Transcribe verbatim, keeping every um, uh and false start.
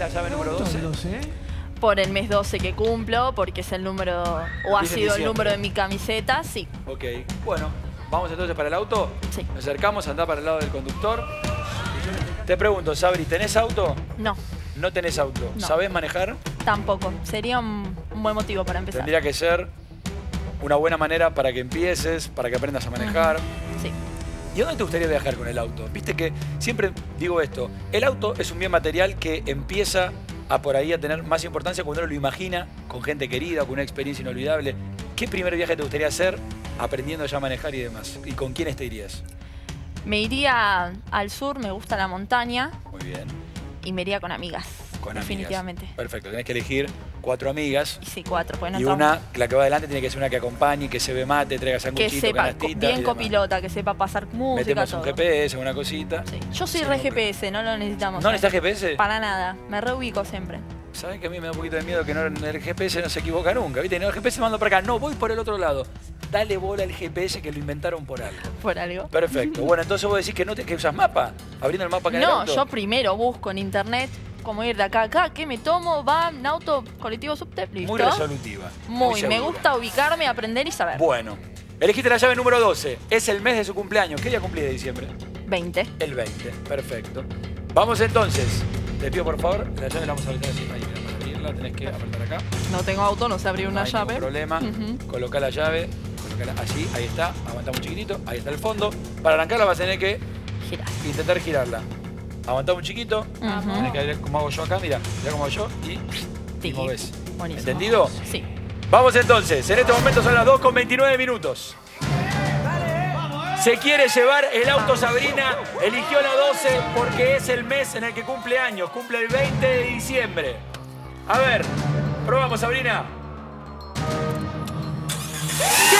la llave número doce. Por el mes doce que cumplo, porque es el número, o ha sido el número de mi camiseta, sí. Ok, bueno, vamos entonces para el auto. Sí. Nos acercamos, andá para el lado del conductor. Te pregunto, Sabri, ¿tenés auto? No. ¿No tenés auto? No. ¿Sabés manejar? Tampoco. Sería un, un buen motivo para empezar. Tendría que ser una buena manera para que empieces, para que aprendas a manejar. Uh-huh. Sí. ¿Y a dónde te gustaría viajar con el auto? Viste que siempre digo esto, el auto es un bien material que empieza a por ahí a tener más importancia cuando uno lo imagina con gente querida, con una experiencia inolvidable. ¿Qué primer viaje te gustaría hacer aprendiendo ya a manejar y demás? ¿Y con quiénes te irías? Me iría al sur, me gusta la montaña. Muy bien. Y me iría con amigas. Con definitivamente. Amigas. Perfecto, tenés que elegir cuatro amigas. Y sí, cuatro. Pues no y una, estamos... la que va adelante, tiene que ser una que acompañe, que se ve mate, traiga sanguchito, que sepa, canastita, bien copilota, que sepa pasar música. Metemos todo. Un G P S, una cosita. Sí. Yo soy sí, re G P S, no lo necesitamos. ¿No necesitas G P S? Para nada, me reubico siempre. ¿Saben que a mí me da un poquito de miedo que no, el G P S no se equivoca nunca? ¿Viste? No, el G P S mando para acá, no, voy por el otro lado. Dale bola al G P S que lo inventaron por algo. ¿Por algo? Perfecto. Bueno, entonces vos decís que no te, que usas mapa, abriendo el mapa acá. No, yo primero busco en internet cómo ir de acá a acá, qué me tomo, va, en auto, colectivo, subte, listo. Muy resolutiva. Muy, muy me gusta ubicarme, aprender y saber. Bueno, elegiste la llave número doce, es el mes de su cumpleaños. ¿Qué día cumplí de diciembre? veinte. El veinte, perfecto. Vamos entonces. Te pido por favor, la llave la vamos a abrir así. Ahí, para abrirla tenés que apretar acá. No tengo auto, no sé abrir una llave. No hay problema, uh-huh. Colocá la llave, colocala así, ahí está, aguantamos un chiquitito, ahí está el fondo. Para arrancarla vas a tener que girar. Intentar girarla. Aguantá un chiquito, uh-huh. Tenés que ver cómo hago yo acá, mira, mira cómo hago yo y sí. Como ves. Buenísimo. ¿Entendido? Sí. Vamos entonces, en este momento son las dos con veintinueve minutos. Se quiere llevar el auto Sabrina, eligió la doce porque es el mes en el que cumple años, cumple el veinte de diciembre. A ver, probamos Sabrina. ¡Sí!